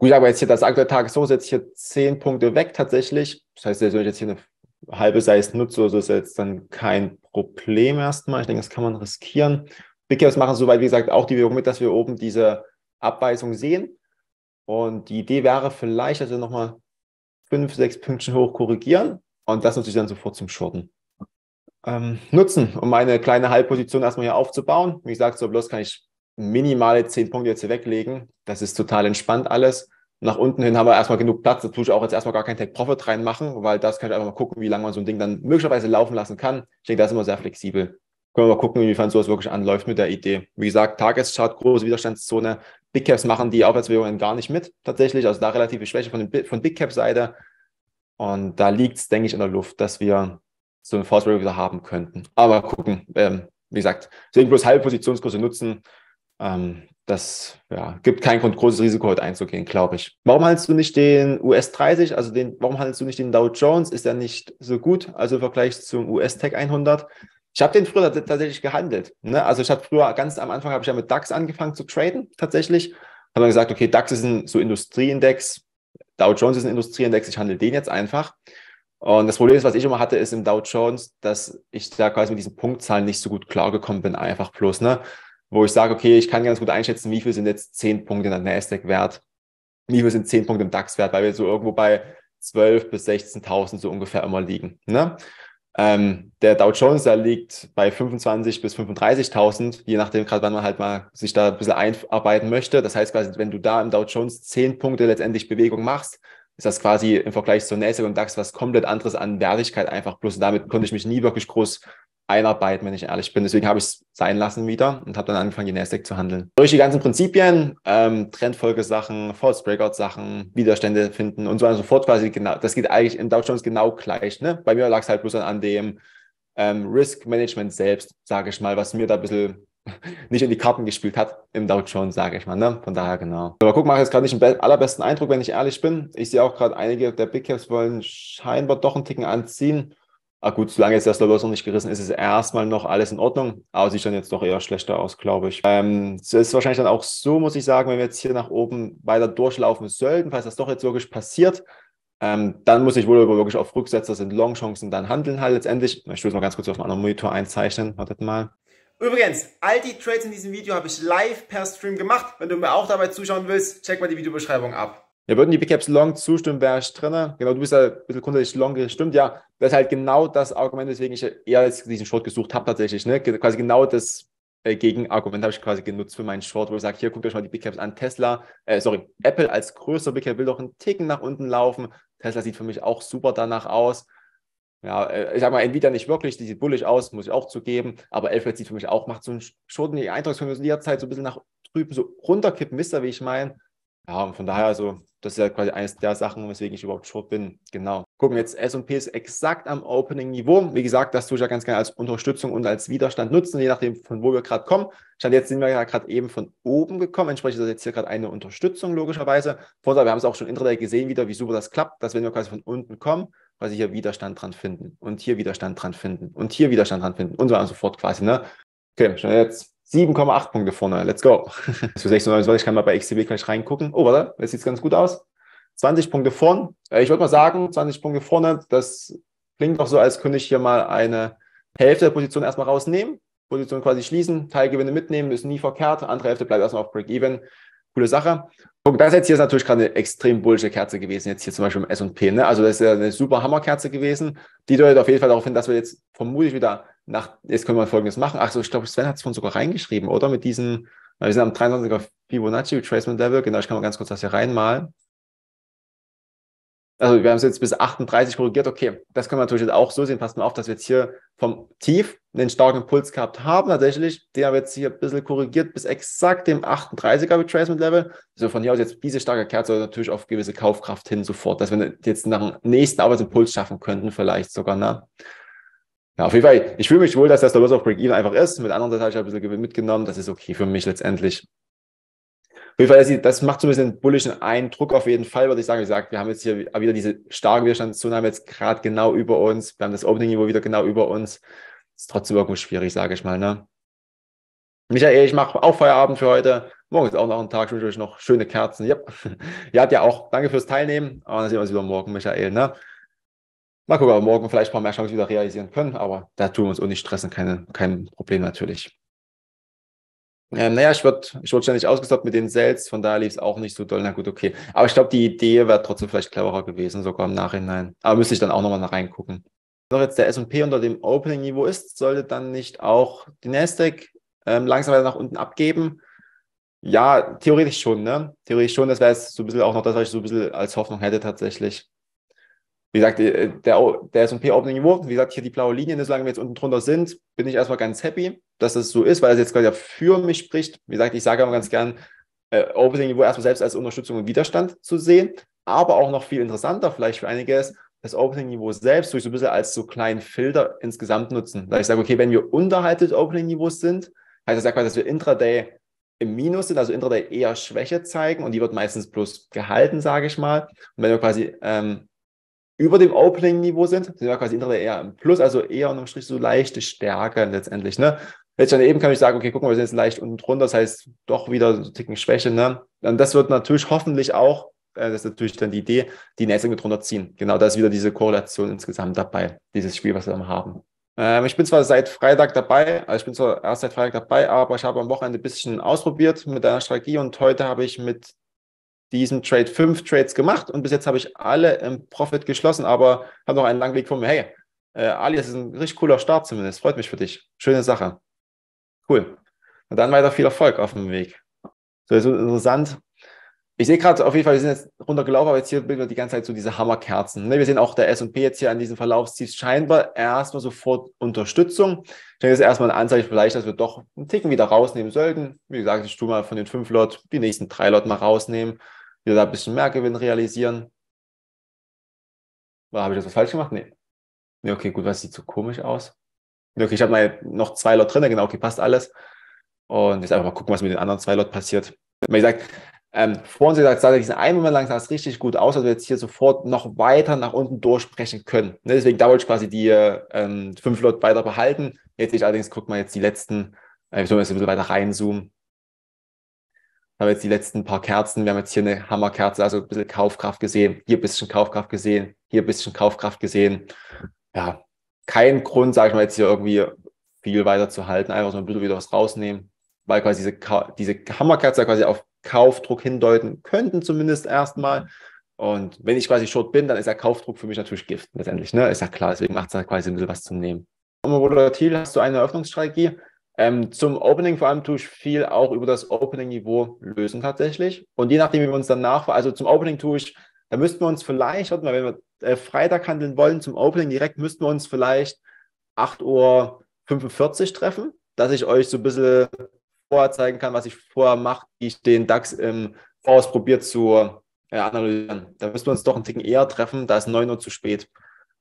Gut, aber jetzt hier das aktuelle Tageshoch ist jetzt hier 10 Punkte weg tatsächlich. Das heißt, wenn ich jetzt hier eine halbe Seite nutze, also ist jetzt dann kein Problem erstmal. Ich denke, das kann man riskieren. Big Caps machen soweit, wie gesagt, auch die Bewegung mit, dass wir oben diese Abweichung sehen. Und die Idee wäre vielleicht, dass wir nochmal 5, 6 Pünktchen hoch korrigieren. Und das nutze ich dann sofort zum Shorten. Nutzen, um meine kleine Halbposition erstmal hier aufzubauen. Wie gesagt, so bloß kann ich minimale 10 Punkte jetzt hier weglegen. Das ist total entspannt alles. Nach unten hin haben wir erstmal genug Platz. Da tue ich auch jetzt erstmal gar keinen Take-Profit reinmachen, weil das kann ich einfach mal gucken, wie lange man so ein Ding dann möglicherweise laufen lassen kann. Ich denke, das ist immer sehr flexibel. Können wir mal gucken, inwiefern sowas wirklich anläuft mit der Idee. Wie gesagt, Tageschart, große Widerstandszone. Big Caps machen die Aufwärtsbewegungen gar nicht mit, tatsächlich. Also da relative Schwäche von Big Cap-Seite. Und da liegt es, denke ich, in der Luft, dass wir so einen Force Break wieder haben könnten. Aber gucken, wie gesagt, deswegen bloß halbe Positionsgröße nutzen. Das ja, gibt keinen Grund, großes Risiko heute einzugehen, glaube ich. Warum handelst du nicht den US30, also warum handelst du nicht den Dow Jones? Ist der nicht so gut, also im Vergleich zum US-Tech 100? Ich habe den früher tatsächlich gehandelt. Ne? Also ich habe früher, ganz am Anfang habe ich ja mit DAX angefangen zu traden, tatsächlich. Habe dann gesagt, okay, DAX ist ein so Industrieindex, Dow Jones ist ein Industrieindex, ich handle den jetzt einfach. Und das Problem ist, was ich immer hatte, ist im Dow Jones, dass ich da quasi mit diesen Punktzahlen nicht so gut klar gekommen bin, einfach bloß, ne? Wo ich sage, okay, ich kann ganz gut einschätzen, wie viel sind jetzt 10 Punkte in der Nasdaq wert, wie viel sind 10 Punkte im DAX wert, weil wir so irgendwo bei 12.000 bis 16.000 so ungefähr immer liegen. Ne? Der Dow Jones, da liegt bei 25.000 bis 35.000, je nachdem gerade, wann man halt mal sich da ein bisschen einarbeiten möchte. Das heißt quasi, wenn du da im Dow Jones 10 Punkte letztendlich Bewegung machst, ist das quasi im Vergleich zur Nasdaq und DAX was komplett anderes an Wertigkeit einfach. Bloß damit konnte ich mich nie wirklich groß einarbeiten, wenn ich ehrlich bin. Deswegen habe ich es sein lassen wieder und habe dann angefangen, die Nasdaq zu handeln. Durch die ganzen Prinzipien, Trendfolgesachen, False Breakout-Sachen, Widerstände finden und so weiter und so fort quasi genau. Das geht eigentlich im Dow Jones genau gleich. Ne? Bei mir lag es halt bloß an dem Risk-Management selbst, sage ich mal, was mir da ein bisschen nicht in die Karten gespielt hat im Dow Jones, sage ich mal. Ne? Von daher genau. Aber guck, mache jetzt gerade nicht den allerbesten Eindruck, wenn ich ehrlich bin. Ich sehe auch gerade, einige der Big Caps wollen scheinbar doch einen Ticken anziehen. Ah gut, solange jetzt das Low-Loss noch nicht gerissen ist, ist erstmal noch alles in Ordnung. Aber sieht dann jetzt doch eher schlechter aus, glaube ich. Es ist wahrscheinlich dann auch so, muss ich sagen, wenn wir jetzt hier nach oben weiter durchlaufen sollten, falls das doch jetzt wirklich passiert, dann muss ich wohl wirklich auf Rücksetzer sind Long-Chancen dann handeln halt letztendlich. Ich will es mal ganz kurz auf einen anderen Monitor einzeichnen. Wartet mal. Übrigens, all die Trades in diesem Video habe ich live per Stream gemacht. Wenn du mir auch dabei zuschauen willst, check mal die Videobeschreibung ab. Ja, würden die Big Caps long zustimmen, wäre ich drin. Genau, du bist ja ein bisschen grundsätzlich long gestimmt. Ja, das ist halt genau das Argument, weswegen ich eher jetzt diesen Short gesucht habe tatsächlich. Ne? Quasi genau das Gegenargument habe ich quasi genutzt für meinen Short, wo ich sage, hier guckt euch mal die Big Caps an. Apple als größer Big Cap will doch einen Ticken nach unten laufen. Tesla sieht für mich auch super danach aus. Ja, ich sag mal, Nvidia nicht wirklich, die sieht bullig aus, muss ich auch zugeben, aber Alphabet sieht für mich auch, macht so einen Short, Eindruck, wenn wir in der Zeit so ein bisschen nach drüben so runterkippen, wisst ihr, wie ich meine? Ja, und von daher, also, das ist ja quasi eines der Sachen, weswegen ich überhaupt short bin. Genau. Gucken, jetzt S&P ist exakt am Opening-Niveau. Wie gesagt, das tue ich ja ganz gerne als Unterstützung und als Widerstand nutzen, je nachdem, von wo wir gerade kommen. Stand jetzt sind wir ja gerade eben von oben gekommen. Entsprechend ist das jetzt hier gerade eine Unterstützung, logischerweise. Vorteil, wir haben es auch schon Intraday gesehen wieder, wie super das klappt, dass wenn wir quasi von unten kommen, quasi hier Widerstand dran finden und hier Widerstand dran finden und hier Widerstand dran finden und so weiter und so fort quasi, ne? Okay, schon jetzt 7,8 Punkte vorne. Let's go. Für 629 kann man bei XTB gleich reingucken. Oh, warte, jetzt sieht es ganz gut aus. 20 Punkte vorne. Ich würde mal sagen, 20 Punkte vorne, das klingt doch so, als könnte ich hier mal eine Hälfte der Position erstmal rausnehmen. Position quasi schließen, Teilgewinne mitnehmen, ist nie verkehrt. Andere Hälfte bleibt erstmal auf Break-Even. Coole Sache. Guck, das jetzt hier ist natürlich gerade eine extrem bullische Kerze gewesen, jetzt hier zum Beispiel im S&P. Ne? Also das ist ja eine super Hammerkerze gewesen. Die deutet auf jeden Fall darauf hin, dass wir jetzt vermutlich wieder jetzt können wir Folgendes machen. Achso, ich glaube, Sven hat es vorhin sogar reingeschrieben, oder? Mit diesem, wir sind am 23er Fibonacci Retracement Level. Genau, ich kann mal ganz kurz das hier reinmalen. Also wir haben es jetzt bis 38 korrigiert. Okay, das können wir natürlich jetzt auch so sehen. Passt mal auf, dass wir jetzt hier vom Tief einen starken Impuls gehabt haben tatsächlich. Den haben wir jetzt hier ein bisschen korrigiert bis exakt dem 38er Retracement Level. Also von hier aus jetzt diese starke Kerze natürlich auf gewisse Kaufkraft hin sofort, dass wir jetzt nach dem nächsten Arbeitsimpuls schaffen könnten vielleicht sogar, ne? Ja, auf jeden Fall, ich fühle mich wohl, dass das der Loss of Break-Even einfach ist. Mit anderen Seiten habe ich ein bisschen Gewinn mitgenommen. Das ist okay für mich letztendlich. Auf jeden Fall, das macht so ein bisschen einen bullischen Eindruck. Auf jeden Fall würde ich sagen, wie gesagt, wir haben jetzt hier wieder diese starke Widerstandszone, haben wir jetzt gerade genau über uns. Wir haben das Opening-Niveau wieder genau über uns. Ist trotzdem irgendwo schwierig, sage ich mal, ne? Michael, ich mache auch Feierabend für heute. Morgen ist auch noch ein Tag. Ich wünsche euch noch schöne Kerzen. Yep. Ihr habt ja auch. Danke fürs Teilnehmen. Aber dann sehen wir uns wieder morgen, Michael. Ne? Mal gucken, ob wir morgen vielleicht ein paar mehr Chancen wieder realisieren können. Aber da tun wir uns auch nicht stressen. Kein Problem natürlich. Naja, ich wurde ständig ausgestoppt mit den Sales. Von daher lief es auch nicht so doll. Na gut, okay. Aber ich glaube, die Idee wäre trotzdem vielleicht cleverer gewesen, sogar im Nachhinein. Aber müsste ich dann auch nochmal reingucken. Wenn jetzt der S&P unter dem Opening-Niveau ist, sollte dann nicht auch die Nasdaq langsam weiter nach unten abgeben? Ja, theoretisch schon, ne? Theoretisch schon, das wäre jetzt so ein bisschen auch noch das, was ich so ein bisschen als Hoffnung hätte tatsächlich. Wie gesagt, der S&P Opening Niveau, wie gesagt, hier die blaue Linie, solange wir jetzt unten drunter sind, bin ich erstmal ganz happy, dass das so ist, weil das jetzt quasi für mich spricht. Wie gesagt, ich sage immer ganz gern, Opening Niveau erstmal selbst als Unterstützung und Widerstand zu sehen, aber auch noch viel interessanter vielleicht für einige ist, das Opening-Niveau selbst durch so ein bisschen als so kleinen Filter insgesamt nutzen. Da ich sage, okay, wenn wir unterhalb des Opening-Niveaus sind, heißt das ja, dass wir Intraday im Minus sind, also Intraday eher Schwäche zeigen und die wird meistens bloß gehalten, sage ich mal. Und wenn wir quasi über dem Opening-Niveau sind wir quasi Intraday eher im Plus, also eher unterm Strich so leichte Stärke letztendlich. Ne? Letztendlich eben kann ich sagen, okay, guck mal, wir sind jetzt leicht unten drunter, das heißt doch wieder so einen Ticken Schwäche. Ne? Und das wird natürlich hoffentlich auch, das ist natürlich dann die Idee, die Nasdaq mit runterziehen. Genau, da ist wieder diese Korrelation insgesamt dabei, dieses Spiel, was wir dann haben. Ich bin zwar seit Freitag dabei, aber ich habe am Wochenende ein bisschen ausprobiert mit einer Strategie und heute habe ich mit diesem Trade 5 Trades gemacht und bis jetzt habe ich alle im Profit geschlossen, aber habe noch einen langen Weg vor mir. Hey, Ali, das ist ein richtig cooler Start zumindest, freut mich für dich. Schöne Sache. Cool. Und dann weiter viel Erfolg auf dem Weg. So, das ist interessant. Ich sehe gerade auf jeden Fall, wir sind jetzt runtergelaufen, aber jetzt hier bilden wir die ganze Zeit so diese Hammerkerzen. Wir sehen auch der S&P jetzt hier an diesen Verlaufstiefs scheinbar erstmal sofort Unterstützung. Ich denke, das ist erstmal ein Anzeichen vielleicht, dass wir doch einen Ticken wieder rausnehmen sollten. Wie gesagt, ich tue mal von den 5 Lot die nächsten 3 Lot mal rausnehmen, wieder da ein bisschen mehr Gewinn realisieren. Habe ich das was falsch gemacht? Nee, okay, gut, was sieht so komisch aus? Okay, ich habe mal noch 2 Lot drin, genau, okay, passt alles. Und jetzt einfach mal gucken, was mit den anderen 2 Lot passiert. Wie gesagt, vorhin sah diesen einen Moment lang sah es richtig gut aus, dass wir jetzt hier sofort noch weiter nach unten durchbrechen können. Ne? Deswegen da wollte ich quasi die 5 Lot weiter behalten. Jetzt ich allerdings guckt mal jetzt die letzten, ich soll jetzt ein bisschen weiter reinzoomen. Da haben wir jetzt die letzten paar Kerzen, wir haben jetzt hier eine Hammerkerze, also ein bisschen Kaufkraft gesehen, hier ein bisschen Kaufkraft gesehen, hier ein bisschen Kaufkraft gesehen. Ja, kein Grund, sage ich mal, jetzt hier irgendwie viel weiter zu halten, einfach so ein bisschen wieder was rausnehmen, weil quasi diese Hammerkerze quasi auf Kaufdruck hindeuten könnten zumindest erstmal. Und wenn ich quasi short bin, dann ist der Kaufdruck für mich natürlich Gift letztendlich. Ne? Ist ja klar, deswegen macht es halt quasi ein bisschen was zu nehmen. Und volatil hast du eine Eröffnungsstrategie. Zum Opening vor allem tue ich viel auch über das Opening-Niveau lösen tatsächlich. Und je nachdem, wie wir uns danach, also zum Opening tue ich, da müssten wir uns vielleicht, warte mal, wenn wir Freitag handeln wollen, zum Opening direkt müssten wir uns vielleicht 8:45 Uhr treffen, dass ich euch so ein bisschen vorher zeigen kann, was ich vorher mache, wie ich den DAX im Voraus probiert zu analysieren. Da müssen wir uns doch einen Ticken eher treffen, da ist 9 Uhr zu spät.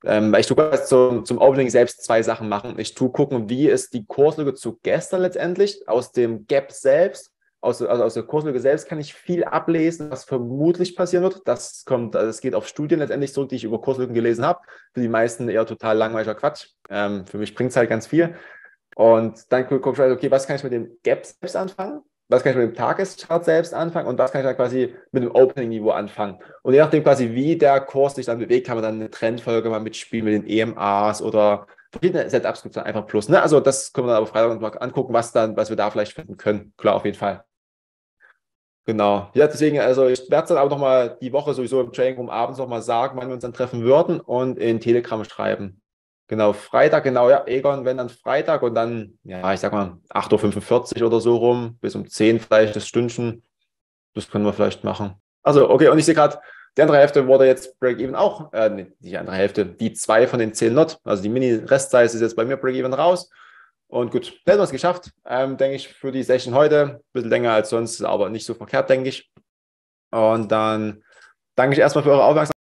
Weil ich tue zum Opening selbst 2 Sachen machen. Ich tue gucken, wie ist die Kurslücke zu gestern letztendlich, aus dem Gap selbst, also aus der Kurslücke selbst kann ich viel ablesen, was vermutlich passieren wird. Das geht auf Studien letztendlich zurück, die ich über Kurslücken gelesen habe. Für die meisten eher total langweiliger Quatsch. Für mich bringt es halt ganz viel. Und dann gucke ich, okay, was kann ich mit dem Gap selbst anfangen? Was kann ich mit dem Tageschart selbst anfangen? Und was kann ich dann quasi mit dem Opening-Niveau anfangen? Und je nachdem quasi, wie der Kurs sich dann bewegt, kann man dann eine Trendfolge mal mitspielen mit den EMAs oder verschiedene Setups gibt es dann einfach plus. Ne? Also das können wir dann aber Freitag mal angucken, was wir da vielleicht finden können. Klar, auf jeden Fall. Genau. Ja, deswegen, also ich werde es dann aber nochmal die Woche sowieso im Trading Room abends nochmal sagen, wann wir uns dann treffen würden und in Telegram schreiben. Genau, Freitag, genau, ja, Egon, wenn dann Freitag und dann, ja, ich sag mal 8:45 Uhr oder so rum, bis um 10 vielleicht das Stündchen, das können wir vielleicht machen. Also, okay, und ich sehe gerade, die andere Hälfte wurde jetzt Break-Even auch, nee, die andere Hälfte, die 2 von den 10 Lot, also die Mini-Restseite ist jetzt bei mir Break-Even raus und gut, dann haben wir es geschafft, denke ich, für die Session heute, ein bisschen länger als sonst, aber nicht so verkehrt, denke ich. Und dann danke ich erstmal für eure Aufmerksamkeit.